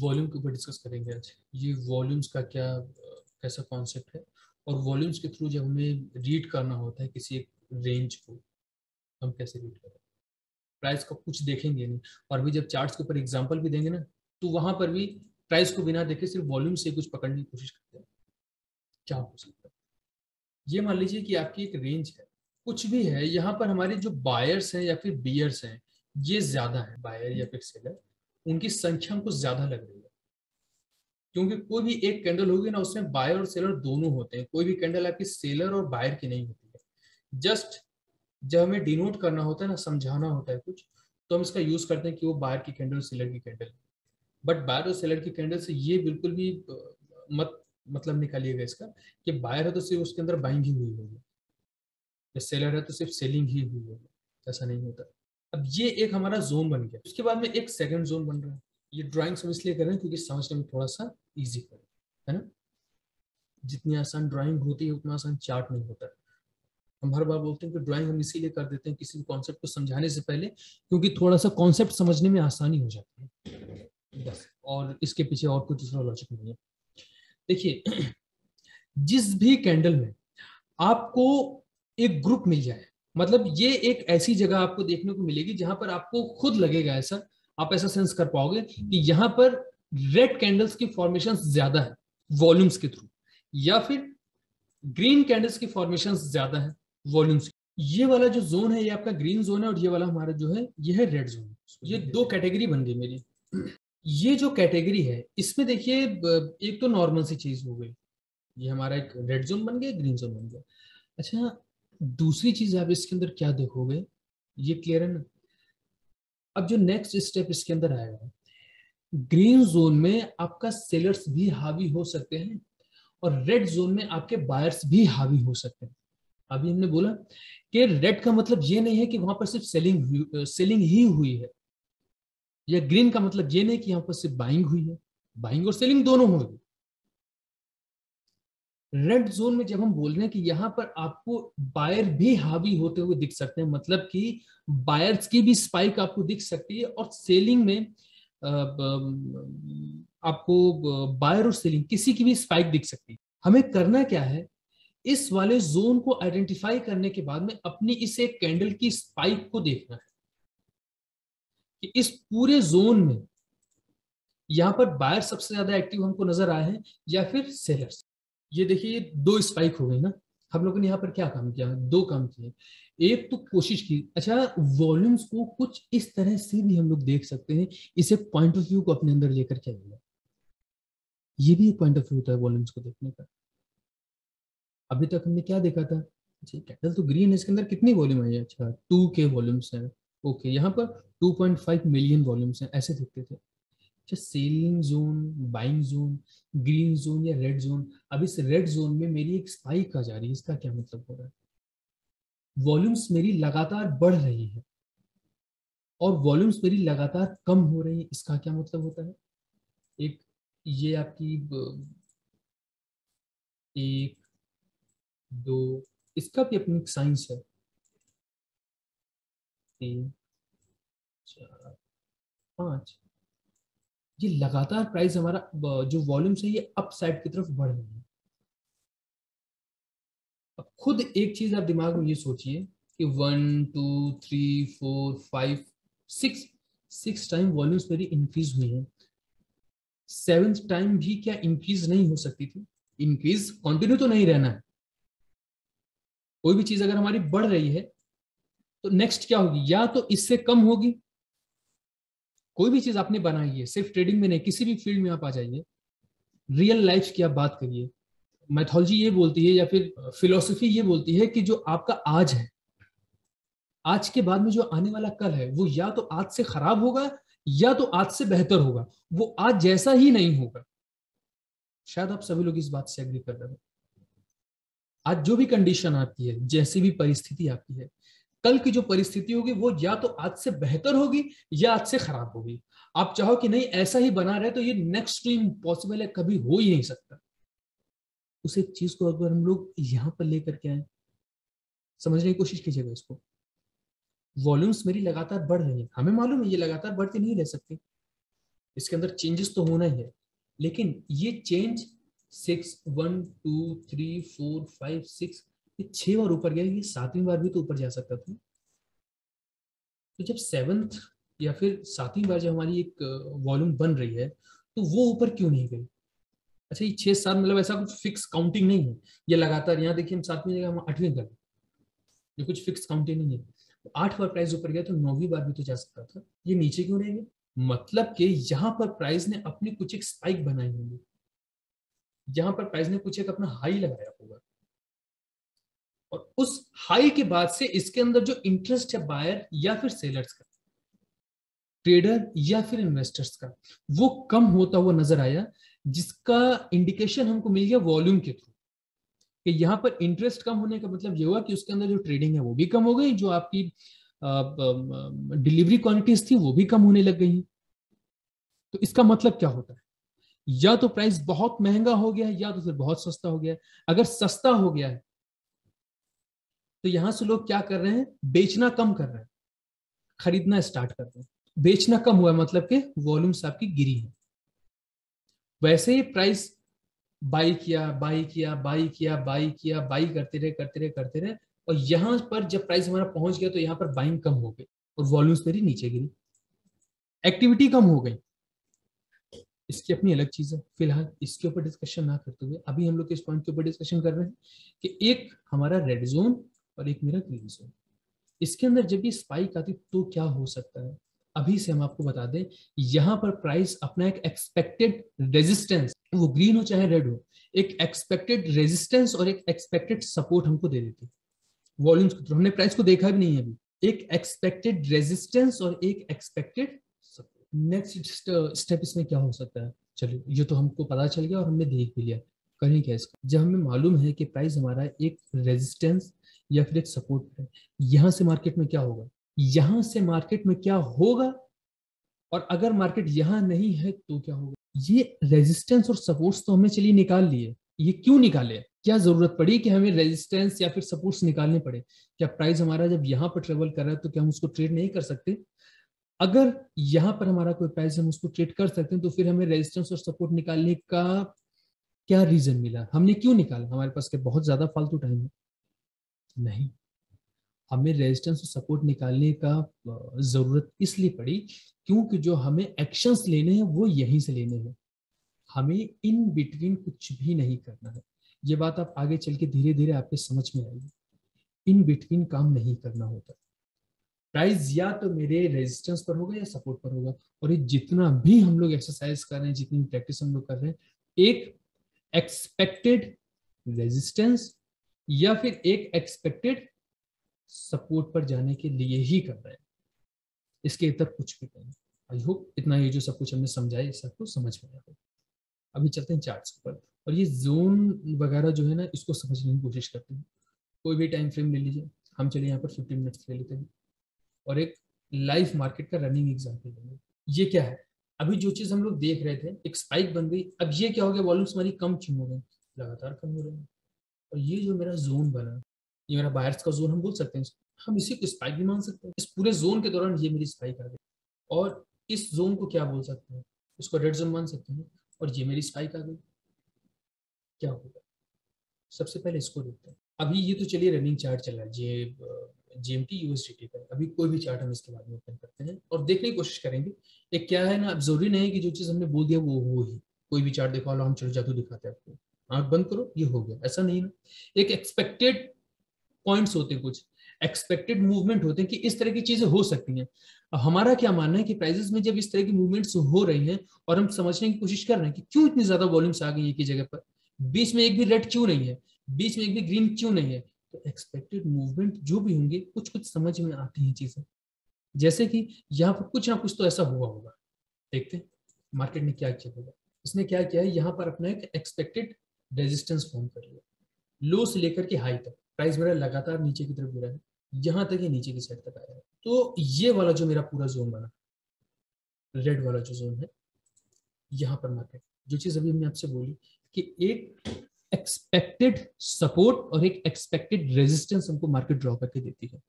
Volume के ऊपर discuss करेंगे आज। ये वॉल्यूम्स का क्या कैसा कॉन्सेप्ट है, और वॉल्यूम्स के थ्रू जब हमें रीड करना होता है किसी एक रेंज को, हम कैसे रीड करें। प्राइस का कुछ देखेंगे नहीं, और भी जब चार्ट्स के ऊपर एग्जांपल भी देंगे ना, तो वहां पर भी प्राइस को बिना देखे सिर्फ वॉल्यूम से कुछ पकड़ने की कोशिश करते हैं। क्या हो सकता है? ये मान लीजिए कि आपकी एक रेंज है, कुछ भी है, यहाँ पर हमारे जो बायर्स हैं या फिर बियर्स हैं, ये ज्यादा है। बायर या फिर सेलर, उनकी संख्या हमको ज्यादा लग रही है, क्योंकि कोई भी एक कैंडल होगी ना, उसमें बायर और सेलर दोनों होते हैं। कोई भी कैंडल आपकी सेलर और बायर की नहीं होती है। जस्ट जब हमें डिनोट करना होता है ना, समझाना होता है कुछ, तो हम इसका यूज करते हैं कि वो बायर की कैंडल और सेलर की कैंडल। बट बायर और सेलर की कैंडल से ये बिल्कुल भी मत मतलब निकालिएगा इसका कि बायर है तो सिर्फ उसके अंदर बाइंग ही हुई होगी या सेलर है तो सिर्फ सेलिंग ही हुई होगी, ऐसा नहीं होता। अब ये एक हमारा जोन बन गया। उसके बाद में एक सेकंड जोन बन रहा है। ये ड्राइंग हम इसलिए कर रहे हैं क्योंकि समझने में थोड़ा सा इजी कर, है ना। जितनी आसान ड्राइंग होती है उतना आसान चार्ट नहीं होता। हम हर बार बोलते हैं कि ड्राइंग हम इसीलिए कर देते हैं किसी भी कॉन्सेप्ट को समझाने से पहले, क्योंकि थोड़ा सा कॉन्सेप्ट समझने में आसानी हो जाती है, बस। और इसके पीछे और कुछ दूसरा लॉजिक नहीं है। देखिए, जिस भी कैंडल में आपको एक ग्रुप मिल जाए, मतलब ये एक ऐसी जगह आपको देखने को मिलेगी जहां पर आपको खुद लगेगा, ऐसा आप ऐसा सेंस कर पाओगे कि यहाँ पर रेड कैंडल्स की फॉर्मेशन ज्यादा है वॉल्यूम्स के थ्रू, या फिर ग्रीन कैंडल्स की फॉर्मेशन ज्यादा है वॉल्यूम्स। ये वाला जो जोन है ये आपका ग्रीन जोन है, और ये वाला हमारा जो है ये है रेड जोन। ये दो कैटेगरी बन गई मेरी। ये जो कैटेगरी है इसमें देखिए, एक तो नॉर्मल सी चीज हो गई, ये हमारा एक रेड जोन बन गया, ग्रीन जोन बन गया। अच्छा, दूसरी चीज आप इसके अंदर क्या देखोगे, ये क्लियर है ना। अब जो नेक्स्ट स्टेप इसके अंदर आएगा, ग्रीन जोन में आपका सेलर्स भी हावी हो सकते हैं और रेड जोन में आपके बायर्स भी हावी हो सकते हैं। अभी हमने बोला कि रेड का मतलब ये नहीं है कि वहां पर सिर्फ सेलिंग ही हुई है, या ग्रीन का मतलब ये नहीं कि यहाँ पर सिर्फ बाइंग हुई है, बाइंग और सेलिंग दोनों होगी। रेड जोन में जब हम बोल रहे हैं कि यहाँ पर आपको बायर भी हावी होते हुए दिख सकते हैं, मतलब कि बायर्स की भी स्पाइक आपको दिख सकती है, और सेलिंग में आपको बायर और सेलिंग किसी की भी स्पाइक दिख सकती है। हमें करना क्या है, इस वाले जोन को आइडेंटिफाई करने के बाद में अपनी इस एक कैंडल की स्पाइक को देखना है कि इस पूरे जोन में यहां पर बायर सबसे ज्यादा एक्टिव हमको नजर आए हैं या फिर सेलर्स। ये देखिए, दो स्पाइक हो गई ना। हम लोगों ने यहाँ पर क्या काम किया, दो काम किए। एक तो कोशिश की, अच्छा वॉल्यूम्स को कुछ इस तरह से भी हम लोग देख सकते हैं, इसे पॉइंट ऑफ व्यू को अपने अंदर लेकर के आइएगा। ये भी एक पॉइंट ऑफ व्यू होता है वॉल्यूम्स को देखने का। अभी तक हमने क्या देखा था, कैंडल तो ग्रीन है, इसके अंदर कितनी वॉल्यूम है, अच्छा 2K वॉल्यूम्स है, ओके यहाँ पर 2.5 मिलियन वॉल्यूम्स हैं, ऐसे देखते थे। अच्छा, selling zone, buying zone, green zone या रेड जोन। अब इस रेड जोन में मेरी एक स्पाइक आ जा रही है, इसका क्या मतलब हो रहा है, वॉल्यूम्स मेरी लगातार बढ़ रही है और वॉल्यूम्स मेरी लगातार कम हो रही है, इसका क्या मतलब होता है। एक ये आपकी एक दो, इसका भी अपनी साइंस है, तीन चार पांच, ये लगातार प्राइस हमारा जो वॉल्यूम है ये अप साइड की तरफ बढ़ रही है। अब खुद एक चीज आप दिमाग में ये सोचिए कि 1 2 3 4 5 6 टाइम वॉल्यूम्स मेरी इंक्रीज हुई है। 7th टाइम भी क्या इंक्रीज नहीं हो सकती थी, इंक्रीज कंटिन्यू तो नहीं रहना है। कोई भी चीज अगर हमारी बढ़ रही है तो नेक्स्ट क्या होगी, या तो इससे कम होगी। कोई भी चीज आपने बनाई है, सिर्फ ट्रेडिंग में नहीं, किसी भी फील्ड में आप आ जाइए, रियल लाइफ की आप बात करिए, मैथोलॉजी ये बोलती है या फिर फिलोसफी ये बोलती है कि जो आपका आज है, आज के बाद में जो आने वाला कल है, वो या तो आज से खराब होगा या तो आज से बेहतर होगा, वो आज जैसा ही नहीं होगा। शायद आप सभी लोग इस बात से एग्री कर रहे हो। आज जो भी कंडीशन आपकी है, जैसी भी परिस्थिति आपकी है, कल की जो परिस्थिति होगी वो या तो आज से बेहतर होगी या आज से खराब होगी। आप चाहो कि नहीं ऐसा ही बना रहे तो ये नेक्स्ट स्ट्रीम पॉसिबल है, कभी हो ही नहीं सकता। उस एक चीज को अगर हम लोग यहां पर लेकर के आए, समझने की कोशिश कीजिएगा इसको। वॉल्यूम्स मेरी लगातार बढ़ रही है, हमें मालूम है ये लगातार बढ़ती नहीं रह सकती, इसके अंदर चेंजेस तो होना ही है, लेकिन ये चेंज 6, 1, 2, 3, 4, 5, 6 ये 6 बार ऊपर गया, ये 7वीं बार भी तो ऊपर जा सकता था। तो जब 7th या फिर 7वीं बार जब हमारी एक वॉल्यूम बन रही है तो वो ऊपर क्यों नहीं गई? अच्छा, ये 6, 7 मतलब ऐसा कुछ फिक्स काउंटिंग नहीं है, ये लगातार। यहाँ देखिए हम 7वीं जगह हम 8वीं तक, ये कुछ फिक्स काउंटिंग नहीं है। तो 8 बार प्राइस ऊपर गया तो 9वीं बार भी तो जा सकता था, ये नीचे क्यों रह गया? मतलब कि यहाँ पर प्राइस ने अपनी कुछ एक स्पाइक बनाई होगी, यहाँ पर प्राइस ने कुछ एक अपना हाई लगाया होगा, और उस हाई के बाद से इसके अंदर जो इंटरेस्ट है बायर या फिर सेलर्स का, ट्रेडर या फिर इन्वेस्टर्स का, वो कम होता हुआ नजर आया, जिसका इंडिकेशन हमको मिल गया वॉल्यूम के थ्रू कि यहाँ पर इंटरेस्ट कम होने का मतलब ये हुआ कि उसके अंदर जो ट्रेडिंग है वो भी कम हो गई, जो आपकी डिलीवरी क्वांटिटीज थी वो भी कम होने लग गई। तो इसका मतलब क्या होता है? या तो प्राइस बहुत महंगा हो गया है या तो फिर बहुत सस्ता हो गया है। अगर सस्ता हो गया है तो यहां से लोग क्या कर रहे हैं? बेचना कम कर रहे हैं, खरीदना स्टार्ट कर रहे हैं। बेचना कम हुआ मतलब कि वॉल्यूम्स आपकी गिरी है। वैसे ही प्राइस बाई करते रहे, और यहां पर जब प्राइस हमारा पहुंच गया तो यहां पर बाइंग कम हो गई और वॉल्यूम्स मेरी नीचे गिरी, एक्टिविटी कम हो गई। इसकी अपनी अलग चीज है, फिलहाल इसके ऊपर डिस्कशन ना करते हुए अभी हम लोग इस पॉइंट के ऊपर डिस्कशन कर रहे हैं कि एक हमारा रेड जोन और एक मेरा ग्रीन जोन, इसके अंदर जब ये स्पाइक आती तो क्या हो सकता है? अभी से हम आपको बता दें, यहाँ पर प्राइस अपना एक एक्सपेक्टेड रेजिस्टेंस, वो ग्रीन हो चाहे रेड हो, एक एक्सपेक्टेड रेजिस्टेंस और एक एक्सपेक्टेड सपोर्ट हमको दे देती है वॉल्यूम्स के थ्रू। हमने प्राइस को देखा भी नहीं है अभी, एक एक्सपेक्टेड रेजिस्टेंस और एक एक्सपेक्टेड सपोर्ट। नेक्स्ट स्टेप इसमें क्या हो सकता है? चलिए, ये तो हमको पता चल गया और हमने देख भी लिया। करें क्या इसका? जब हमें मालूम है कि प्राइस हमारा एक रेजिस्टेंस या फिर एक सपोर्ट है, यहाँ से मार्केट में क्या होगा, यहां से मार्केट में क्या होगा, और अगर मार्केट यहां नहीं है तो क्या होगा? ये रेजिस्टेंस और सपोर्ट्स तो हमने चलिए निकाल लिए। ये क्यों निकाले? क्या जरूरत पड़ी कि हमें रेजिस्टेंस या फिर सपोर्ट्स निकालने पड़े? क्या प्राइस हमारा जब यहाँ पर ट्रेवल कर रहा है तो क्या हम उसको ट्रेड नहीं कर सकते? अगर यहाँ पर हमारा कोई प्राइस हम उसको ट्रेड कर सकते हैं तो फिर हमें रेजिस्टेंस और सपोर्ट निकालने का क्या रीजन मिला? हमने क्यों निकाला? हमारे पास क्या बहुत ज्यादा फालतू टाइम है? नहीं, हमें रेजिस्टेंस और सपोर्ट निकालने का जरूरत इसलिए पड़ी क्योंकि जो हमें एक्शंस लेने हैं वो यहीं से लेने हैं, हमें इन बिटवीन कुछ भी नहीं करना है। ये बात आप आगे चल के धीरे धीरे आपके समझ में आएगी, इन बिटवीन काम नहीं करना होता। प्राइस या तो मेरे रेजिस्टेंस पर होगा या सपोर्ट पर होगा, और ये जितना भी हम लोग एक्सरसाइज कर रहे हैं, जितनी प्रैक्टिस हम लोग कर रहे हैं, एक एक्सपेक्टेड रेजिस्टेंस या फिर एक एक्सपेक्टेड सपोर्ट पर जाने के लिए ही कर रहे हैं, इसके इतर कुछ भी नहीं। आई होप इतना ये जो सब कुछ हमने समझाया सबको समझ में आया। अभी चलते हैं चार्ट्स के ऊपर, और ये जोन वगैरह जो है ना, इसको समझने की कोशिश करते हैं। कोई भी टाइम फ्रेम ले लीजिए, हम चलिए यहाँ पर 15 मिनट्स ले लेते हैं और एक लाइव मार्केट का रनिंग एग्जाम्पल लेंगे। ये क्या है? अभी जो चीज हम लोग देख रहे थे, एक स्पाइक बन गई। अब ये क्या हो गया? वॉल्यूम्स हमारी कम क्यों हो गई? लगातार कम हो रही है। और ये जो मेरा जोन बना, ये मेरा बायर्स का जोन हम बोल सकते हैं, हम इसी को स्पाइक भी मान सकते हैं। इस पूरे जोन के दौरान ये मेरी स्पाइक आ गई, और इस जोन को क्या बोल सकते हैं? इसको रेड जोन मान सकते हैं, और ये मेरी स्पाइक आ गई। क्या होगा? सबसे पहले इसको देखते हैं। अभी ये तो चलिए रनिंग चार्ट चल रहा है, JMT USDT का। अभी कोई भी चार्ट हम इसके बाद में ओपन करते हैं और देखने की कोशिश करेंगे एक क्या है ना। अब जरूरी नहीं है कि जो चीज़ हमने बोल दिया वो हो ही। कोई भी चार्ट देखा हम चलो जादू दिखाते हैं आपको, आँख बंद करो ये हो गया, ऐसा नहीं ना। एक एक्सपेक्टेड पॉइंट्स होते हैं, कुछ एक्सपेक्टेड मूवमेंट होते हैं कि इस तरह की चीजें हो सकती हैं। हमारा क्या मानना है कि प्राइसेस में जब इस तरह की मूवमेंट्स हो रही हैं और हम समझने की कोशिश कर रहे हैं कि क्यों इतनी ज्यादा वॉल्यूम्स आ गई एक ही जगह पर, बीच में एक भी रेड क्यों नहीं है, बीच में एक भी ग्रीन क्यों नहीं है, तो एक्सपेक्टेड मूवमेंट जो भी होंगे कुछ कुछ समझ में आती हैं चीजें। जैसे कि यहाँ पर कुछ ना कुछ तो ऐसा हुआ होगा। देखते हैं मार्केट ने क्या किया होगा। इसने क्या किया है, यहाँ पर अपना एक एक्सपेक्टेड रेजिस्टेंस फॉर्म कर लिया, लो से लेकर के हाई तक। प्राइस मेरा लगातार नीचे की तरफ गिरा है, यहाँ तक ये नीचे की साइड तक आया है। तो ये वाला जो मेरा पूरा जोन बना, रेड वाला जो जोन है, यहाँ पर मार्केट जो चीज अभी हमने आपसे बोली कि एक एक्सपेक्टेड सपोर्ट और एक एक्सपेक्टेड रेजिस्टेंस हमको मार्केट ड्रॉ करके देती है,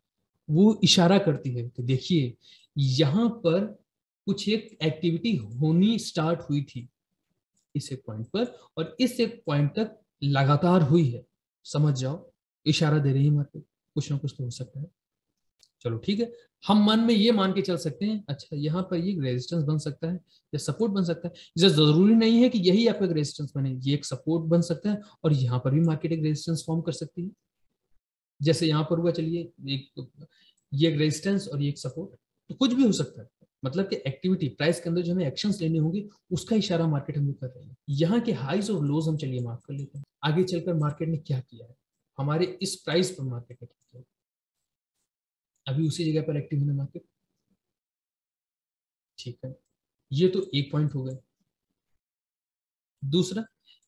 वो इशारा करती है कि देखिए यहाँ पर कुछ एक एक्टिविटी होनी स्टार्ट हुई थी इस एक पॉइंट पर, और इस एक पॉइंट तक लगातार हुई है। समझ जाओ, इशारा दे रही है मतलब कुछ ना कुछ तो हो सकता है। चलो ठीक है, हम मन में ये मान के चल सकते हैं अच्छा यहाँ पर ये रेजिस्टेंस बन सकता है या सपोर्ट बन सकता है। जरूरी नहीं है कि यही आपका रेजिस्टेंस बने, ये एक सपोर्ट बन सकता है और यहाँ पर भी मार्केट एक रेजिस्टेंस फॉर्म कर सकती है। जैसे यहाँ पर हुआ, चलिए ये एक रेजिस्टेंस और ये एक सपोर्ट, तो कुछ भी हो सकता है। मतलब कि एक्टिविटी प्राइस के अंदर जो हमें एक्शंस लेने होंगे उसका इशारा मार्केट हम कर रहे हैं। यहाँ के हाईज और लोज हम चलिए मार्क कर लेते हैं। आगे चलकर मार्केट ने क्या किया है, हमारे इस प्राइस पर मार्केट ने किया अभी उसी जगह पर एक्टिव होने मार्केट, ठीक है। ये तो एक पॉइंट हो गया। दूसरा,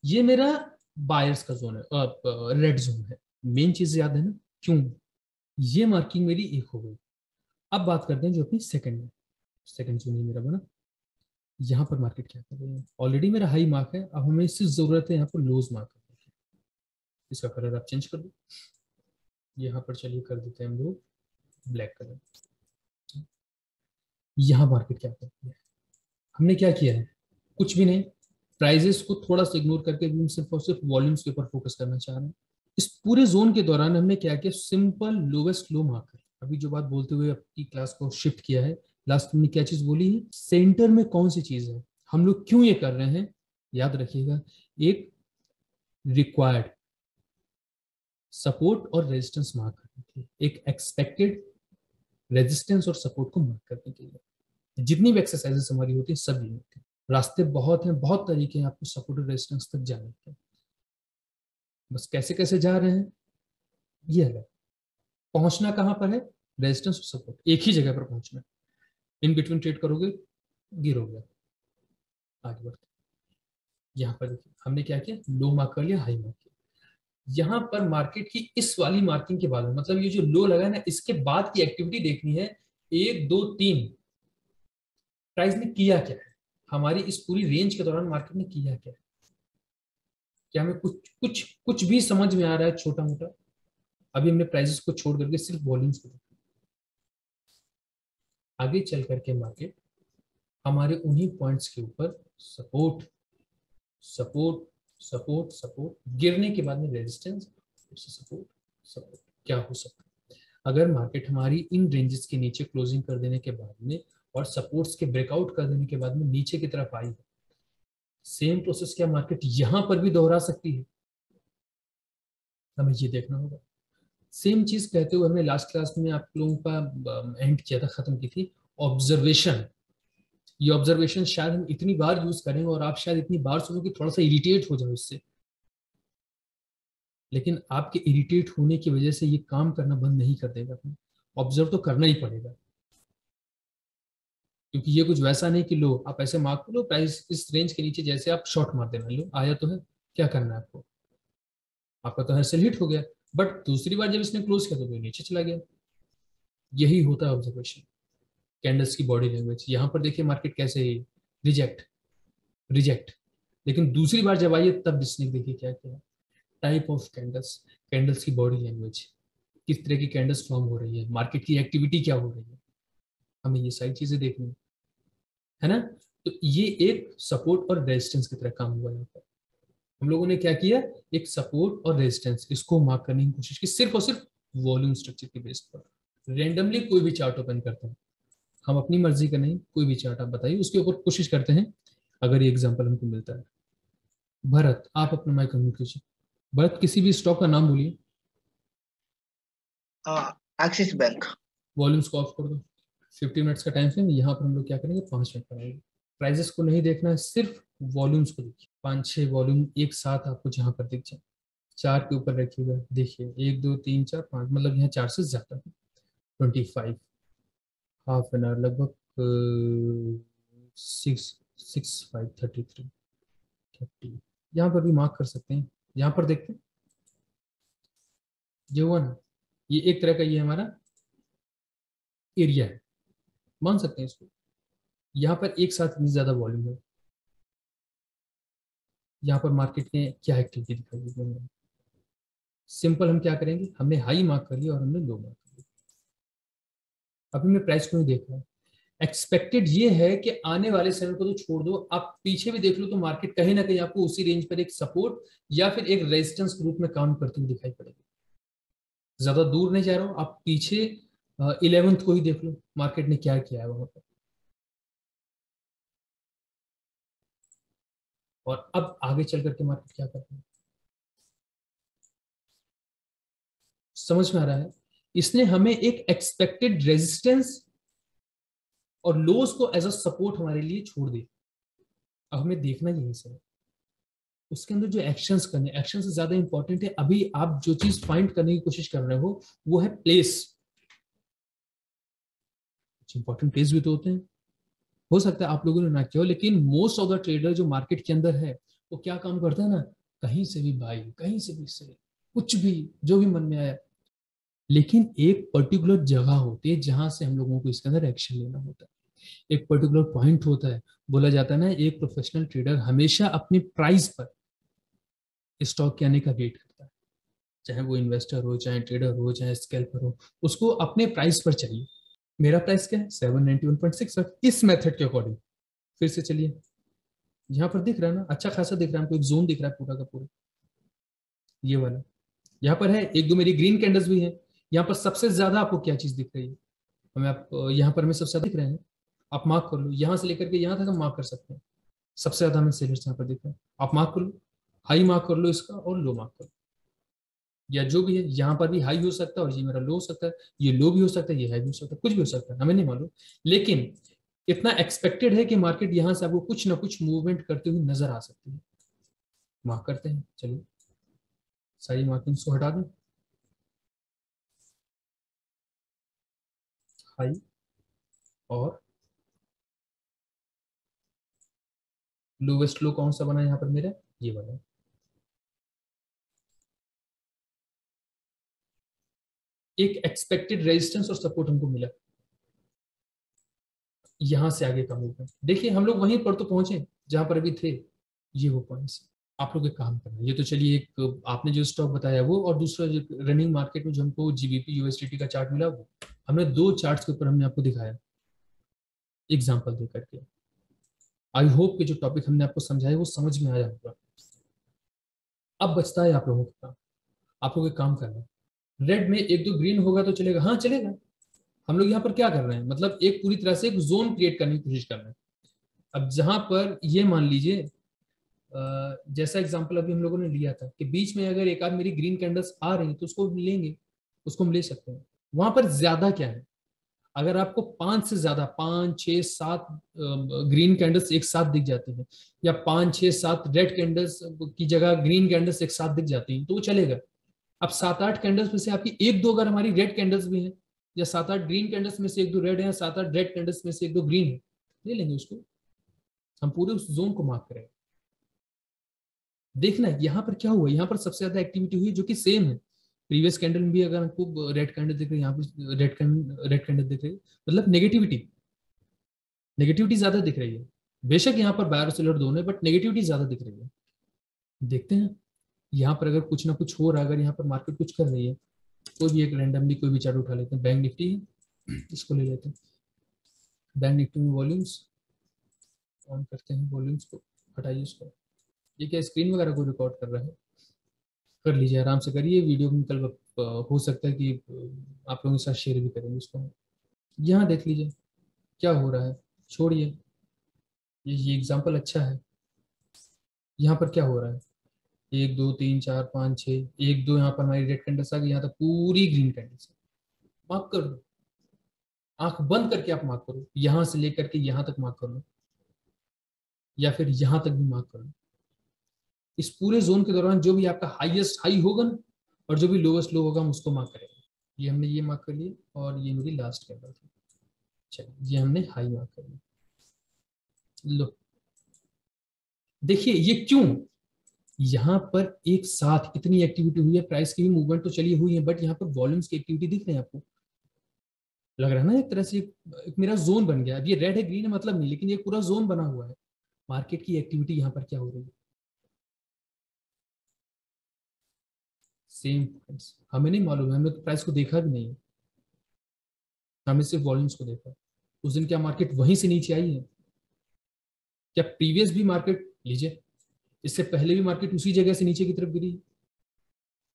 ये मेरा बायर्स का जोन है, रेड जोन है। मेन चीज याद है ना क्यों, ये मार्किंग मेरी एक हो गई। अब बात करते हैं जो अपनी सेकंड है। सेकंड जोन ही मेरा बना, यहाँ पर मार्केट क्या कर रही है। ऑलरेडी मेरा हाई मार्क है, अब हमें सिर्फ जरूरत है यहाँ पर लोज मार्क करने की। इसका कलर आप चेंज कर दो, यहाँ पर चलिए कर देते हैं हम लोग ब्लैक कलर। यहां मार्केट क्या करती है, हमने क्या किया है कुछ भी नहीं, प्राइजेस को थोड़ा सा इग्नोर करके भी हम सिर्फ और सिर्फ वॉल्यूम्स के ऊपर फोकस करना चाह रहे हैं। इस पूरे जोन के दौरान हमने क्या किया, सिंपल लोवेस्ट लो मार्क। अभी जो बात बोलते हुए आपकी क्लास को शिफ्ट किया है, लास्ट में क्या चीज बोली है, सेंटर में कौन सी चीज है, हम लोग क्यों ये कर रहे हैं। याद रखिएगा, एक रिक्वायर्ड सपोर्ट और रेजिस्टेंस मार्क करने के लिए, एक एक्सपेक्टेड रेजिस्टेंस और सपोर्ट को मार्क करने के लिए। जितनी भी एक्सरसाइजेस हमारी होती है सब ये होती है। रास्ते बहुत हैं, बहुत तरीके हैं आपको सपोर्ट और रेजिस्टेंस तक जाने के, बस कैसे कैसे जा रहे हैं ये है। पहुंचना कहाँ पर है, रेजिस्टेंस और सपोर्ट एक ही जगह पर पहुंचना। इन बिटवीन ट्रेड करोगे गिरोगे, आगे बढ़ते। यहाँ पर हमने क्या किया, लो मार्क कर लिया, हाई मार्क किया। यहाँ पर मार्केट की इस वाली मार्किंग के बाद में, मतलब ये जो लो लगा है ना, इसके बाद की एक्टिविटी देखनी है। 1 2 3 प्राइस ने किया क्या है, हमारी इस पूरी रेंज के दौरान मार्केट ने किया क्या है। क्या हमें कुछ कुछ कुछ भी समझ में आ रहा है छोटा मोटा। अभी हमने प्राइसेस को छोड़ करके सिर्फ वॉल्यूम्स को देखा। आगे चल करके मार्केट हमारे उन्हीं पॉइंट्स के ऊपर सपोर्ट सपोर्ट सपोर्ट सपोर्ट, गिरने के बाद में रेजिस्टेंस, सपोर्ट सपोर्ट, क्या हो सकता है। अगर मार्केट हमारी इन रेंजेस के नीचे क्लोजिंग कर देने के बाद में और सपोर्ट्स के ब्रेकआउट कर देने के बाद में नीचे की तरफ आई है, सेम प्रोसेस क्या मार्केट यहां पर भी दोहरा सकती है, हमें ये देखना होगा। सेम चीज कहते हुए हमने लास्ट क्लास में आप लोगों का एंड किया था, खत्म की थी ऑब्जर्वेशन। ये ऑब्जर्वेशन शायद हम इतनी बार यूज करेंगे और आप शायद इतनी बार सुनो कि थोड़ा सा इरिटेट हो जाओ इससे, लेकिन आपके इरिटेट होने की वजह से ये काम करना बंद नहीं कर देगा। ऑब्जर्व तो करना ही पड़ेगा, क्योंकि ये कुछ वैसा नहीं कि लो आप ऐसे मार्क कर लो, प्राइस इस रेंज के नीचे जैसे आप शॉर्ट मार देना, लो आया तो है, क्या करना है आपको, आपका तो हर सेल हिट हो गया। बट दूसरी बार जब इसने क्लोज किया तो नीचे चला गया। यही होता है ऑब्जर्वेशन, कैंडल्स की बॉडी लैंग्वेज। यहाँ पर देखिए मार्केट कैसे रिजेक्ट, लेकिन दूसरी बार जब आई तब इसने देखिए क्या किया। टाइप ऑफ कैंडल्स, कैंडल्स की बॉडी लैंग्वेज, किस तरह की कैंडल्स फॉर्म हो रही है, मार्केट की एक्टिविटी क्या हो रही है, हमें ये सारी चीजें देखनी है ना। तो ये एक सपोर्ट और रेजिस्टेंस की तरह काम हुआ। यहाँ पर हम लोगों ने क्या किया, एक सपोर्ट और रेजिस्टेंस, इसको मार्क करने की कोशिश की सिर्फ और सिर्फ वॉल्यूम स्ट्रक्चर के बेस पर। रेंडमली कोई भी चार्ट ओपन करते हैं हम, अपनी मर्जी का नहीं, कोई भी चार्ट आप बताइए उसके ऊपर कोशिश करते हैं। अगर ये एग्जांपल हमको मिलता है, भरत आप अपना माइक म्यूट कीजिए। भरत किसी भी स्टॉक का नाम बोलिए। Axis bank. वॉल्यूम्स को ऑफ कर दो, 50 मिनट्स का टाइम फ्रेम। यहाँ पर हम लोग क्या करेंगे, 5 मिनट पढ़ाएंगे। प्राइजेस को नहीं देखना है, सिर्फ वॉल्यूम्स को देखिए। 5-6 वॉल्यूम एक साथ आपको जहाँ पर दिख जाए, 4 के ऊपर रखिएगा। देखिए 1 2 3 4 5, मतलब यहाँ 4 से ज्यादा है। 25 हाफ एन आवर, लगभग 6 5 33 30, यहाँ पर भी मार्क कर सकते हैं। यहाँ पर देखते हैं, ये हुआ ना, ये एक तरह का ये हमारा एरिया है, मान सकते हैं इसको। यहाँ पर एक साथ इतनी ज्यादा वॉल्यूम है, यहाँ पर मार्केट ने क्या एक्टिविटी दिखाई। सिंपल हम क्या करेंगे, हमने हाई मार्क कर लिया और हमने लो मार्क। अभी हमने प्राइस को नहीं देखा है, एक्सपेक्टेड ये है कि आने वाले समय को तो छोड़ दो, आप पीछे भी देख लो तो मार्केट कहीं ना कहीं आपको उसी रेंज पर एक सपोर्ट या फिर एक रेजिस्टेंस के रूप में काम करती हुई दिखाई पड़ेगी। ज्यादा दूर नहीं जा रहा हूं, आप पीछे 11th को ही देख लो मार्केट ने क्या किया है वहां पर। और अब आगे चल करके मार्केट क्या करती है समझ में आ रहा है। इसने हमें एक एक्सपेक्टेड रेजिस्टेंस और लोस को एज अ सपोर्ट हमारे लिए छोड़ दे। अब हमें देखना यही सब, उसके अंदर जो एक्शंस करने, एक्शन से ज्यादा इंपॉर्टेंट है अभी आप जो चीज फाइंड करने की कोशिश कर रहे हो वो है प्लेस। इंपॉर्टेंट प्लेस भी तो होते हैं, हो सकता है आप लोगों ने ना किया हो, लेकिन मोस्ट ऑफ द ट्रेडर जो मार्केट के अंदर है वो क्या काम करता है ना, कहीं से भी बाई, कहीं से भी सेल, कुछ भी जो भी मन में आया। लेकिन एक पर्टिकुलर जगह होती है जहां से हम लोगों को इसके अंदर एक्शन लेना होता है, एक पर्टिकुलर पॉइंट होता है। बोला जाता है ना एक प्रोफेशनल ट्रेडर हमेशा अपने प्राइस पर स्टॉक के आने का वेट करता है, चाहे वो इन्वेस्टर हो, चाहे ट्रेडर हो, चाहे स्कैल्पर हो, उसको अपने प्राइस पर चाहिए। मेरा प्राइस क्या है 791.6 इस मेथड के अकॉर्डिंग। फिर से चलिए यहाँ पर दिख रहा है ना, अच्छा खासा दिख रहा है हमको, एक जोन दिख रहा है पूरा का पूरा, ये वाला यहाँ पर है। एक दो मेरी ग्रीन कैंडल्स भी है। यहाँ पर सबसे ज्यादा आपको क्या चीज दिख रही है हमें, आप यहाँ पर हमें सबसे ज्यादा दिख रहे हैं, आप मार्क कर लो, यहाँ से लेकर के यहाँ तक हम मार्क कर सकते हैं। सबसे ज्यादा हमें सेलर्स यहाँ पर दिख रहे हैं, आप मार्क कर लो, हाई मार्क कर लो इसका और लो मार्क कर लो, या जो भी है। यहाँ पर भी हाई हो सकता है और ये मेरा लो हो सकता है, ये लो भी हो सकता है, ये हाई भी हो सकता है, कुछ भी हो सकता है, हमें नहीं मालूम। लेकिन इतना एक्सपेक्टेड है कि मार्केट यहाँ से आपको कुछ ना कुछ मूवमेंट करते हुए नजर आ सकती है। मार्क करते हैं, चलिए सारी मार्किंग को हटा दें, हाई और लोवेस्ट लो कौन सा बना यहाँ पर मेरा, ये वाला। एक एक्सपेक्टेड रेजिस्टेंस और सपोर्ट हमको मिला, यहां से आगे का मूवमेंट देखिए हम लोग वहीं पर तो पहुंचे जहां पर अभी थे। ये वो पॉइंट्स आप लोग काम करना। ये तो चलिए एक आपने जो स्टॉक बताया वो, और दूसरा जो रनिंग मार्केट में जो हमको जीबीपी यूएसडीटी का चार्ट मिला वो हमने दो चार्ट्स के ऊपर हमने आपको दिखाया एग्जांपल दे करके। आई होप कि जो टॉपिक हमने आपको समझाया वो समझ में आ जाएगा। अब बचता है आप लोगों का, आप लोग काम करना। रेड में एक दो ग्रीन होगा तो चलेगा, हाँ चलेगा। हम लोग यहाँ पर क्या कर रहे हैं, मतलब एक पूरी तरह से एक जोन क्रिएट करने की कोशिश कर रहे हैं। अब जहां पर ये मान लीजिए जैसा एग्जांपल अभी हम लोगों ने लिया था कि बीच में अगर एक आध मेरी ग्रीन कैंडल्स आ रही है तो उसको लेंगे, उसको हम ले सकते हैं। वहां पर ज्यादा क्या है, अगर आपको 5 से ज्यादा 5 6 7 ग्रीन कैंडल्स एक साथ दिख जाती हैं या 5 6 7 रेड कैंडल्स की जगह ग्रीन कैंडल्स एक साथ दिख जाती हैं तो वो चलेगा। अब 7 8 कैंडल्स में से आपकी एक दो अगर हमारी रेड कैंडल्स भी हैं या 7 8 ग्रीन कैंडल्स में से एक दो रेड है, 7 8 रेड कैंडल्स में से एक दो ग्रीन है, ले लेंगे उसको। हम पूरे उस जोन को मार्क करेंगे, देखना है यहाँ पर क्या हुआ। यहाँ पर सबसे ज्यादा एक्टिविटी हुई जो कि सेम है। प्रीवियस कैंडल में भी अगर हमको रेड कैंडल दिख रही है, यहाँ पर रेड कैंडल दिख रही है, मतलब नेगेटिविटी ज्यादा दिख रही है। बेशक यहाँ पर बायर सेलर दोनों है बट नेगेटिविटी ज्यादा दिख रही है। देखते हैं यहाँ पर अगर कुछ ना कुछ हो रहा है, अगर यहाँ पर मार्केट कुछ कर रही है, कोई भी एक रैंडमली कोई भी चार्ट उठा लेते हैं। बैंक निफ्टी है, इसको ले लेते हैं। बैंक निफ्टी में वॉल्यूम्स ऑन करते हैं, वॉल्यूम्स को हटाइए उसको। ये क्या स्क्रीन वगैरह को रिकॉर्ड कर रहा है, कर लीजिए आराम से करिए। वीडियो में कल हो सकता है कि आप लोगों के साथ शेयर भी करेंगे उसको। यहाँ देख लीजिए क्या हो रहा है, छोड़िए ये एग्जाम्पल अच्छा है। यहाँ पर क्या हो रहा है 1 2 3 4 5 6 1 2 यहाँ पर हमारी रेड कैंडल्स आ गई, यहाँ तक पूरी ग्रीन कैंडल्स। मार्क कर लो, आंख बंद करके आप मार्क करो, यहाँ से लेकर के यहाँ तक मार्क कर लो या फिर यहाँ तक भी मार्क कर लो। इस पूरे जोन के दौरान जो भी आपका हाईएस्ट हाई होगा ना और जो भी लोवेस्ट लो होगा हम उसको मार्क करेंगे। ये हमने ये मार्क कर लिए और ये मेरी लास्ट कैंडल थी, चलिए ये हमने हाई मार्क कर लिया। लो देखिए ये क्यों, यहाँ पर एक साथ इतनी एक्टिविटी हुई है, प्राइस की भी मूवमेंट तो चली हुई है बट यहाँ पर वॉल्यूम्स की एक्टिविटी दिख रही है। आपको लग रहा है ना एक तरह से एक मेरा जोन बन गया। अब ये रेड है ग्रीन है मतलब नहीं, लेकिन ये पूरा जोन बना हुआ है। मार्केट की एक्टिविटी यहाँ पर क्या हो रही है, सेम पॉइंट्स। हमें नहीं मालूम, हमने तो प्राइस को देखा भी नहीं, हमें सिर्फ वॉल्यूम्स को देखा। उस दिन क्या मार्केट वहीं से नीचे आई है? क्या प्रीवियस भी मार्केट लीजिए इससे पहले भी मार्केट उसी जगह से नीचे की तरफ गिरी है?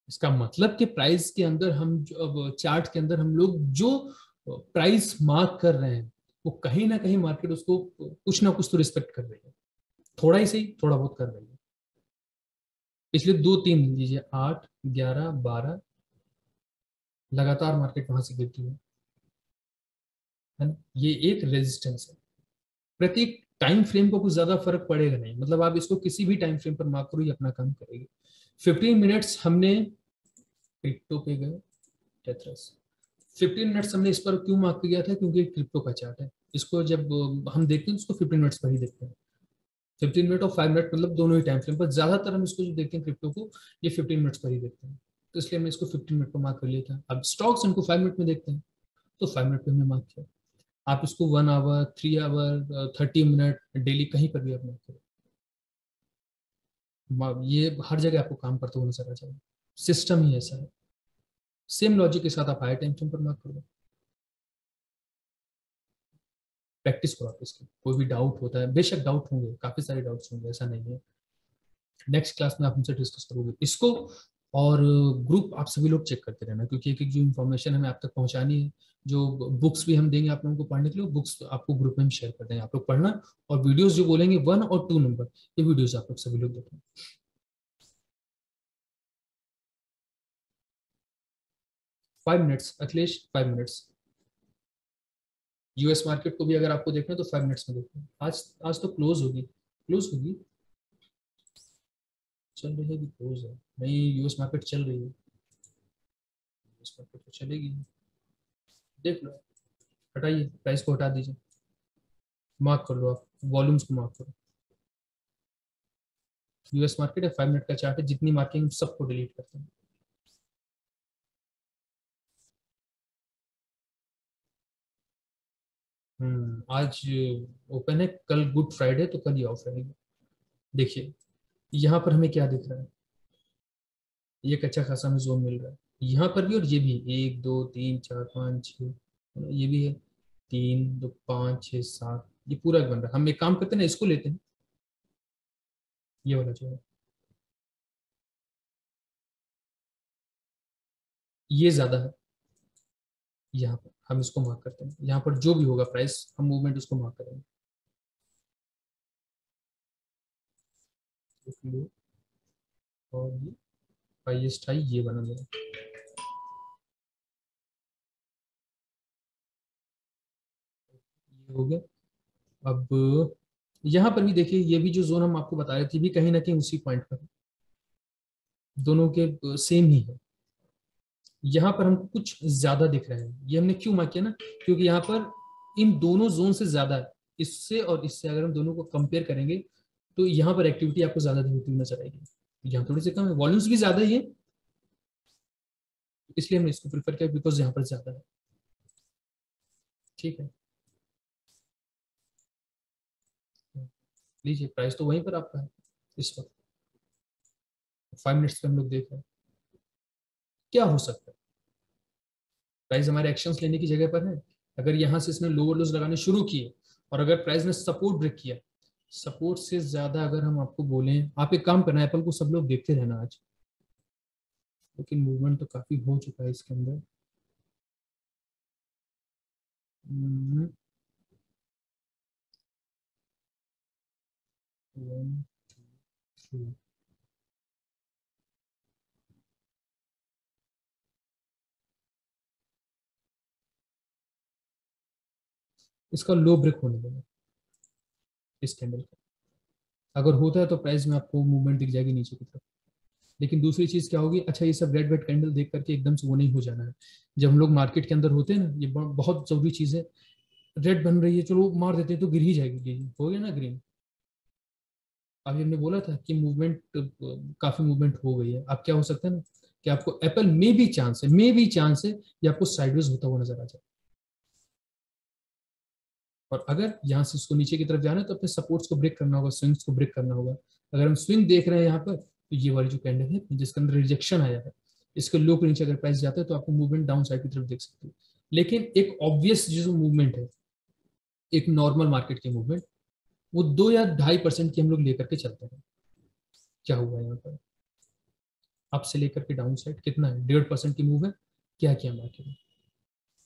इसका मतलब कि प्राइस के अंदर हम चार्ट के अंदर हम लोग जो प्राइस मार्क कर रहे हैं वो कहीं ना कहीं मार्केट उसको कुछ ना कुछ तो रिस्पेक्ट कर रही है, थोड़ा ही सही थोड़ा बहुत कर रही है। पिछले 2-3 दिन लीजिए 8, 11, 12 लगातार मार्केट वहां से गिरती है, ये एक रेजिस्टेंस है। प्रत्येक टाइम फ्रेम को कुछ ज्यादा फर्क पड़ेगा नहीं, मतलब आप इसको किसी भी टाइम फ्रेम पर मार्क करो, ये अपना काम करेगी। 15 मिनट्स हमने क्रिप्टो पे गए, टेथरस 15 मिनट्स हमने इस पर क्यों मार्क किया था? क्योंकि क्रिप्टो का चार्ट है, इसको जब हम देखते हैं उसको 15 मिनट्स पर ही देखते हैं। 15 मिनट और 5 मिनट मतलब दोनों ही टाइम फ्रेम पर, ज्यादातर हम इसको जो देखते हैं क्रिप्टो को ये 15 मिनट्स पर ही देखते हैं, तो इसलिए हमने इसको 15 मिनट पर मार्क कर लिया था। अब स्टॉक्स उनको 5 मिनट में देखते हैं तो 5 मिनट पर हमने मार्क किया। आप इसको 1 आवर, 3 आवर, 30 मिनट डेली कहीं पर भी आप मार्क करें, ये हर जगह आपको काम करते हुए नजर आ जाएगा। सिस्टम ही ऐसा है। सेम लॉजिक के साथ आप हाई टाइम फ्रेम पर मार्क करो, प्रैक्टिस करो आप इसकी। कोई भी डाउट होता है, बेशक डाउट होंगे, काफी सारे डाउट्स होंगे, ऐसा नहीं है, नेक्स्ट क्लास में आप हमसे डिस्कस करोगे इसको। और ग्रुप आप सभी लोग चेक करते रहना, क्योंकि एक एक जो इन्फॉर्मेशन हमें आप तक पहुंचानी है, जो बुक्स भी हम देंगे आप लोगों को पढ़ने के लिए, बुक्स आपको ग्रुप में हम शेयर कर देंगे, आप लोग पढ़ना। और वीडियोस जो बोलेंगे 1 और 2 नंबर, ये वीडियोस आप लोग सभी लोग देखना। अखिलेश 5 मिनट्स यूएस मार्केट को भी अगर आपको देखना है तो 5 मिनट्स में देखना। आज तो क्लोज होगी, चल रही है, क्लोज है नहीं, यूएस मार्केट चल रही है, यूएस मार्केट तो चलेगी, देख लो, हटाइए प्राइस को, हटा दीजिए, मार्क कर लो आप वॉल्यूम्स को, मार्क करो। यूएस मार्केट है, 5 मिनट का चार्ट है, जितनी मार्किंग सबको डिलीट करते हैं। आज ओपन है, कल गुड फ्राइडे तो कल ही ऑफ रहेगा। देखिए यहाँ पर हमें क्या दिख रहा है, ये एक अच्छा खासा हमें जोन मिल रहा है यहाँ पर भी, और ये भी 1, 2, 3, 4, 5, 6, ये भी है 3, 2, 5, 6, 7, ये पूरा बन रहा है। हम एक काम करते हैं ना, इसको लेते हैं, ये वाला जो है ये ज्यादा है, यहाँ पर हम इसको मार्क करते हैं, यहाँ पर जो भी होगा प्राइस हम मूवमेंट उसको मार्क करेंगे। और ये हाईएस्ट हाई ये बना देगा, ये हो गया। अब यहाँ पर भी देखिए, ये भी जो जोन हम आपको बता रहे थे भी कहीं ना कहीं उसी पॉइंट पर, दोनों के सेम ही है। यहाँ पर हम कुछ ज्यादा दिख रहे हैं, ये हमने क्यों मार्क किया ना, क्योंकि यहाँ पर इन दोनों जोन से ज्यादा है, इससे और इससे अगर हम दोनों को कंपेयर करेंगे तो यहाँ पर एक्टिविटी आपको ज्यादा दिखती नजर आएगी, यहाँ थोड़ी सी कम है, वॉल्यूम्स भी ज्यादा ही है, इसलिए हमने इसको प्रेफर किया बिकॉज यहाँ पर ज्यादा है। ठीक है, लीजिए प्राइस तो वहीं पर आपका है इस वक्त, 5 मिनट्स पे हम लोग देख रहे हैं। क्या हो सकता है, प्राइस हमारे एक्शंस लेने की जगह पर है, अगर यहाँ से इसने लोअर लोज लगाने शुरू किए और अगर प्राइस ने सपोर्ट ब्रेक किया, सपोर्ट से ज्यादा अगर हम आपको बोलें, आप एक काम करना, एप्पल को सब लोग देखते रहना आज, लेकिन मूवमेंट तो काफी हो चुका है इसके अंदर। One, two, three. इसका लो ब्रेक होने देना इस कैंडल का, अगर होता है तो प्राइस में आपको मूवमेंट दिख जाएगी नीचे की तरफ। लेकिन दूसरी चीज क्या होगी, अच्छा ये सब रेड वेड कैंडल देख करके एकदम से वो नहीं हो जाना है। जब हम लोग मार्केट के अंदर होते हैं ना, ये बहुत जरूरी चीज है, रेड बन रही है चलो मार देते हैं तो गिर ही जाएगी, हो गया ना ग्रीन। अभी हमने बोला था कि मूवमेंट काफी मूवमेंट हो गई है। अब क्या हो सकता है ना कि आपको एप्पल मे भी चांस है ये आपको साइडवेज होता हुआ नजर आ जाए, और अगर यहाँ से इसको नीचे की तरफ जाना है तो अपने सपोर्ट्स को ब्रेक करना होगा, स्विंग्स को ब्रेक करना होगा। अगर हम स्विंग देख रहे हैं यहाँ पर तो ये वाली जो कैंडल है जिसके अंदर रिजेक्शन आया है, इसके लो के नीचे अगर प्राइस जाता है तो आपको मूवमेंट डाउन साइड की तरफ देख सकते हो। लेकिन एक ऑब्वियस जो मूवमेंट है एक नॉर्मल मार्केट के मूवमेंट, वो 2 या 2.5% की हम लोग लेकर के चलते हैं। क्या हुआ यहाँ पर अप से लेकर के डाउन साइड कितना है, 1.5% की मूव है। क्या किया मार्केट में,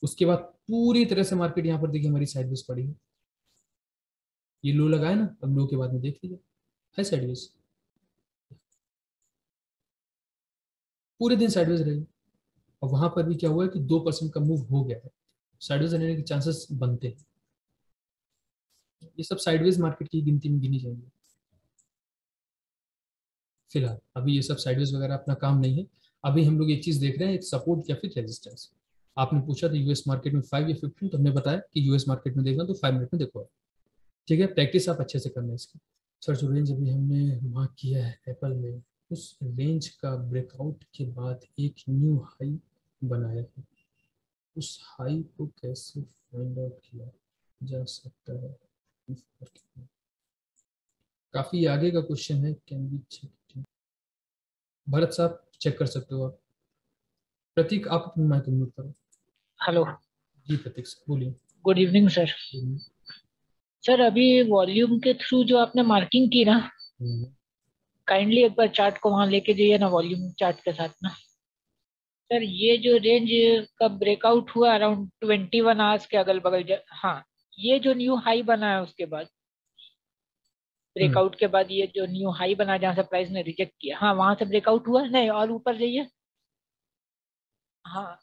उसके बाद पूरी तरह से मार्केट यहाँ पर देखिए हमारी साइडवेज पड़ी है। ये लो लगाया ना हम लो के बाद में देख लीजिए है साइडवेज, पूरे दिन साइडवेज रही। और वहां पर भी क्या हुआ है कि 2% का मूव हो गया है, साइडवेज रहने के चांसेस बनते हैं। ये सब साइडवेज मार्केट की गिनती में गिनी जाएंगी। फिलहाल अभी ये सब साइडवेज वगैरह अपना काम नहीं है। अभी हम लोग एक चीज देख रहे हैं, एक सपोर्ट या फिर रेजिस्टेंस। आपने पूछा था यूएस मार्केट में 5 या 15, तो हमने बताया कि यूएस मार्केट में देखना तो 5 मिनट में देखो। ठीक है, प्रैक्टिस आप अच्छे से करना है इसकी। सर जो रेंज अभी हमने मार्क किया है एप्पल में, उस रेंज का ब्रेकआउट के बाद एक न्यू हाई बनाया है, उस हाई को कैसे फाइंड आउट किया जा सकता है? काफी आगे का क्वेश्चन है, कैन बी चेक। भरत साहब चेक कर सकते हो आप। प्रतीक आप माइक म्यूट करो। हेलो जी प्रतीक सर बोलिए। Good evening sir. सर अभी वॉल्यूम के थ्रू जो आपने मार्किंग की ना, काइंडली एक बार चार्ट को वहां लेके जाइए ना, वॉल्यूम चार्ट के साथ ना। सर ये जो रेंज का ब्रेकआउट हुआ अराउंड 21 आवर्स के अगल बगल, हाँ ये जो न्यू हाई बना है उसके बाद, ब्रेकआउट के बाद ये जो न्यू हाई बना जहाँ से प्राइस ने रिजेक्ट किया, हाँ वहां से ब्रेकआउट हुआ नहीं, और ऊपर जाइए, हाँ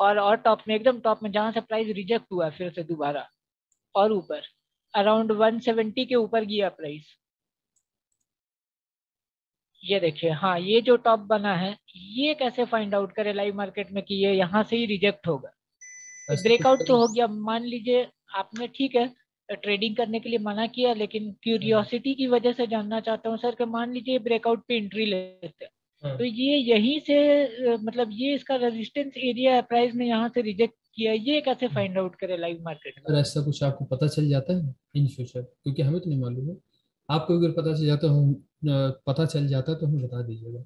और टॉप में, एकदम टॉप में जहाँ से प्राइस रिजेक्ट हुआ फिर से दोबारा और ऊपर अराउंड 170 के ऊपर गया प्राइस। ये देखिए, हाँ ये जो टॉप बना है ये कैसे फाइंड आउट करे लाइव मार्केट में कि ये यहाँ से ही रिजेक्ट होगा? ब्रेकआउट तो हो गया, मान लीजिए आपने, ठीक है ट्रेडिंग करने के लिए मना किया, लेकिन क्यूरियोसिटी की वजह से जानना चाहता हूँ सर कि मान लीजिए ब्रेकआउट पे एंट्री लेते हैं तो ये यहीं से, मतलब ये इसका रेजिस्टेंस एरिया है, प्राइस ने यहाँ से रिजेक्ट किया, ये कैसे फाइंड आउट करे लाइव मार्केट में? ऐसा कुछ आपको पता चल जाता है इन फ्यूचर, क्योंकि हमें तो नहीं मालूम है, आपको अगर पता चल जाता तो हमें बता दीजिएगा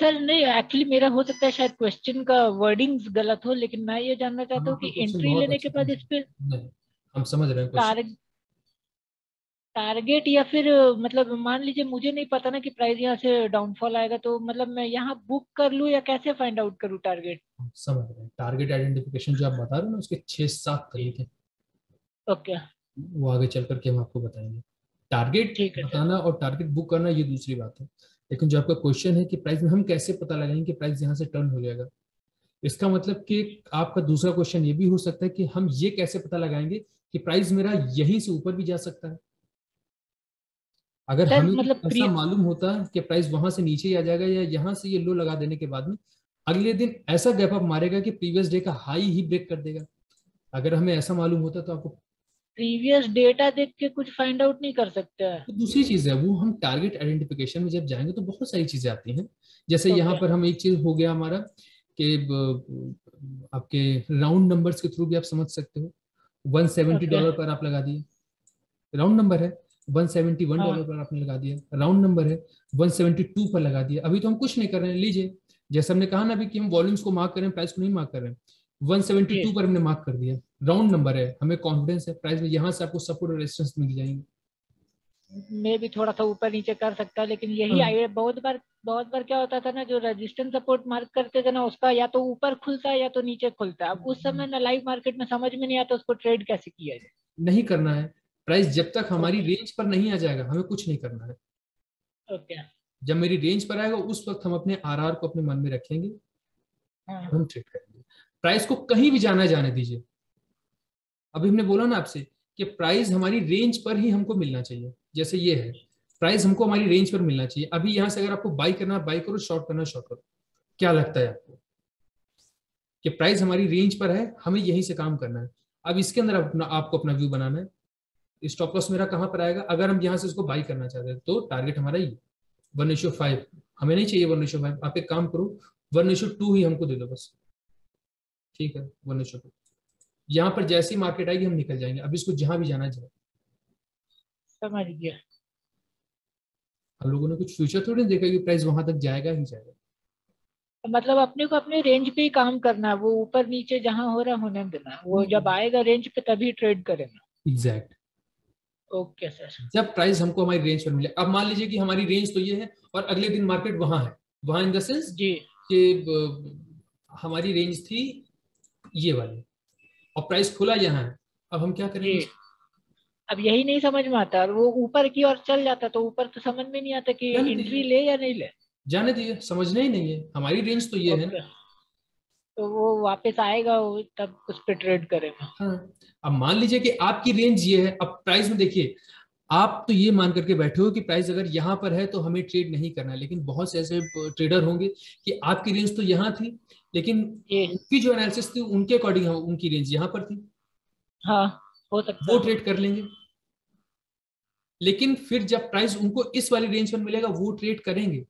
सर। नहीं एक्चुअली मेरा हो सकता है शायद क्वेश्चन का वर्डिंग्स गलत हो, लेकिन मैं ये जानना चाहता हूँ कि एंट्री लेने के बाद इस पे हम समझ रहे हैं टारगेट, या फिर मतलब मान लीजिए मुझे नहीं पता ना कि प्राइस यहाँ से डाउनफॉल आएगा, तो मतलब मैं यहाँ बुक कर लूँ या कैसे फाइंड आउट करूँ टारगेट? समझ रहे हैं, टारगेट आइडेंटिफिकेशन जो आप बता रहे हो ना, उसके 6-7 तरीके ओके, वो आगे चल करके हम आपको बताएंगे। टारगेट बताना और टारगेट बुक करना ये दूसरी बात है, लेकिन जो आपका क्वेश्चन है कि प्राइस में हम कैसे पता लगाएंगे कि प्राइस यहाँ से टर्न हो जाएगा, इसका मतलब कि आपका दूसरा क्वेश्चन ये भी हो सकता है कि हम ये कैसे पता लगाएंगे कि प्राइस मेरा यहीं से ऊपर भी जा सकता है? अगर हमें मतलब ऐसा मालूम होता कि प्राइस वहां से नीचे ही आ जाएगा या यहाँ से ये लो लगा देने के बाद में अगले दिन ऐसा गैप अप मारेगा कि प्रीवियस डे का हाई ही ब्रेक कर देगा, अगर हमें ऐसा मालूम होता तो आपको प्रीवियस डेटा देख के कुछ फाइंड आउट नहीं कर सकते हैं। तो दूसरी चीज है वो, हम टारगेट आइडेंटिफिकेशन में जब जाएंगे तो बहुत सारी चीजें आती हैं, जैसे यहाँ पर हम एक चीज हो गया हमारा कि आपके राउंड नंबर्स के थ्रू भी आप समझ सकते हो। $170 पर आप लगा दिए, राउंड नंबर है, $171 पर आपने लगा दिया, राउंड नंबर है, 172 पर लगा दिया। अभी तो हम कुछ नहीं कर रहे हैं, लीजिए जैसे हमने कहा ना अभी कि हम वॉल्यूम्स को मार्क कर रहे हैं, प्राइस को नहीं मार्क कर रहे हैं, 172 पर हमने मार्क कर दिया, राउंड नंबर है, हमें कॉन्फिडेंस है प्राइस में यहाँ से आपको सपोर्ट और रेजिस्टेंस मिल जाएंगे। मैं भी थोड़ा सा ऊपर नीचे कर सकता, लेकिन यही आइडिया बहुत बार क्या होता था ना, जो रेजिस्टेंस सपोर्ट मार्क करते थे ना, उसका या तो ऊपर खुलता है या तो नीचे खुलता है। अब उस समय ना लाइव मार्केट में समझ में नहीं आता उसको ट्रेड कैसे किया जाए। नहीं करना है, प्राइस जब तक हमारी रेंज पर नहीं आ जाएगा हमें कुछ नहीं करना है। ओके, जब मेरी रेंज पर आएगा उस वक्त हम अपने आरआर को अपने मन में रखेंगे, हम ट्रेड करेंगे। प्राइस को कहीं भी जाना जाने दीजिए। अभी हमने बोला ना आपसे कि प्राइस हमारी रेंज पर ही हमको मिलना चाहिए, जैसे ये है प्राइस हमको हमारी रेंज पर मिलना चाहिए। अभी यहाँ से अगर आपको बाई करना बाई करो, शॉर्ट करना शॉर्ट करो। क्या लगता है आपको कि प्राइस हमारी रेंज पर है, हमें यहीं से काम करना है। अब इसके अंदर आपको अपना व्यू बनाना है, स्टॉप लॉस मेरा कहाँ पर आएगा। अगर हम यहाँ से इसको बाई करना चाहते हैं तो टारगेट हमारा ये 1:5, हमें नहीं चाहिए 1:5। आप एक काम करो 1:2 ही हमको दे दो बस, ठीक है 1:2। यहाँ पर जैसी मार्केट आएगी हम निकल जाएंगे। अब इसको जहां भी जाना जाए, समझ गया। हम लोगों ने कुछ फ्यूचर थोड़ी देखा कि प्राइस वहां तक जाएगा ही जाएगा। मतलब अपने को अपने रेंज पे ही काम करना है, वो ऊपर नीचे जहाँ हो रहा होने देना, वो जब आएगा रेंज पे तभी ट्रेड करेंगे। एग्जैक्ट। Okay sir. जब प्राइस हमको हमारी रेंज पर मिले, अब मान लीजिए कि हमारी रेंज तो ये है और अगले दिन मार्केट वहाँ है, वहाँ इन द सेंस हमारी रेंज थी ये वाली और प्राइस खुला यहाँ है, अब हम क्या करेंगे? अब यही नहीं समझ में आता, वो ऊपर की ओर चल जाता तो ऊपर तो समझ में नहीं आता कि एंट्री ले या नहीं ले, जाने दिए, समझना ही नहीं है, हमारी रेंज तो ये है ना, तो वो वापस आएगा वो तब उस पे ट्रेड करेगा। हाँ। अब मान लीजिए कि आपकी रेंज ये है, अब प्राइस में देखिए आप तो ये मान करके बैठे हो कि प्राइस अगर यहाँ पर है तो हमें ट्रेड नहीं करना है, लेकिन बहुत से ऐसे ट्रेडर होंगे कि आपकी रेंज तो यहाँ थी लेकिन उनकी जो एनालिसिस थी उनके अकॉर्डिंग उनकी रेंज यहाँ पर थी। हाँ, हो सकता है वो ट्रेड कर लेंगे, लेकिन फिर जब प्राइस उनको इस वाली रेंज पर मिलेगा वो ट्रेड करेंगे,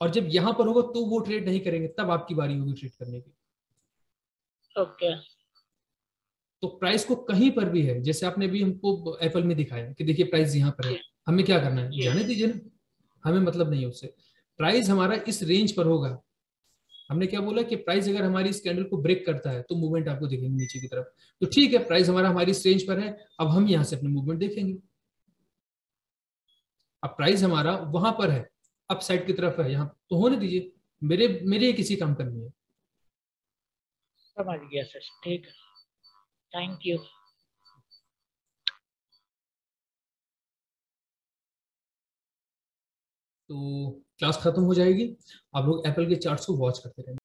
और जब यहाँ पर होगा तो वो ट्रेड नहीं करेंगे, तब आपकी बारी होगी ट्रेड करने की। ओके। तो प्राइस को कहीं पर भी है, जैसे आपने भी हमको एप्पल में दिखाया कि देखिए प्राइस यहाँ पर है, हमें क्या करना है? जाने दीजिए ना, हमें मतलब नहीं है उससे, प्राइस हमारा इस रेंज पर होगा। हमने क्या बोला कि प्राइस अगर हमारी इस कैंडल को ब्रेक करता है तो मूवमेंट आपको देखेंगे नीचे की तरफ, तो ठीक है प्राइस हमारा हमारी इस रेंज पर है, अब हम यहाँ से अपने मूवमेंट देखेंगे। अब प्राइस हमारा वहां पर है, अपसाइड की तरफ है, यहाँ तो होने दीजिए, मेरे किसी काम करनी है। समझ गया सर, ठीक, थैंक यू। तो क्लास खत्म हो जाएगी, आप लोग एप्पल के चार्ट्स को वॉच करते रहेंगे।